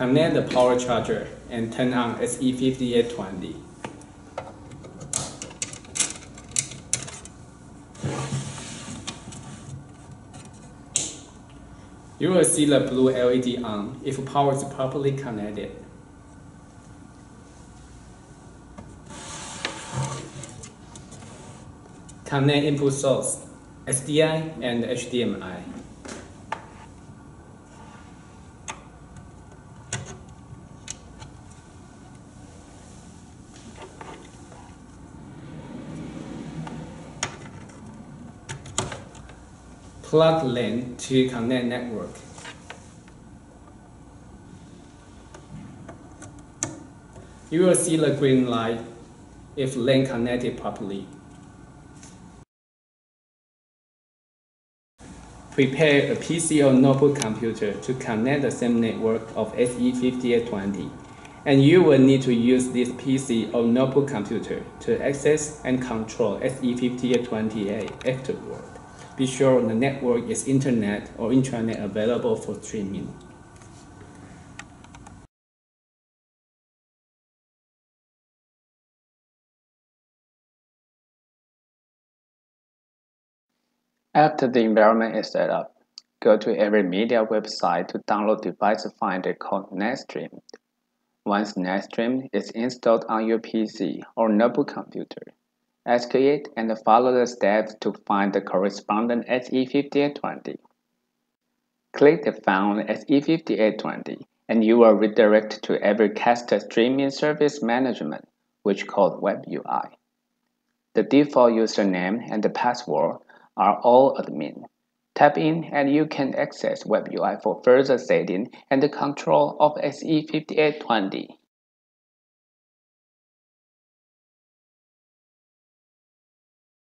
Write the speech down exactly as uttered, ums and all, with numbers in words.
Connect the power charger and turn on S E five eight two zero. You will see the blue L E D on if power is properly connected. Connect input source, S D I and H D M I. Plug LAN to connect network. You will see the green light if LAN connected properly. Prepare a P C or notebook computer to connect the same network of S E five eight two zero, and you will need to use this P C or notebook computer to access and control S E five eight two zero afterward. Be sure the network is internet or intranet available for streaming. After the environment is set up, go to every media website to download device finder called NetStream. Once NetStream is installed on your P C or notebook computer, ask it and follow the steps to find the corresponding S E five eight two zero. Click the Found S E five eight two zero and you are redirected to AVerCaster Streaming Service Management, which is called WebUI. The default username and the password are all admin. Tap in and you can access WebUI for further setting and the control of S E five eight two zero.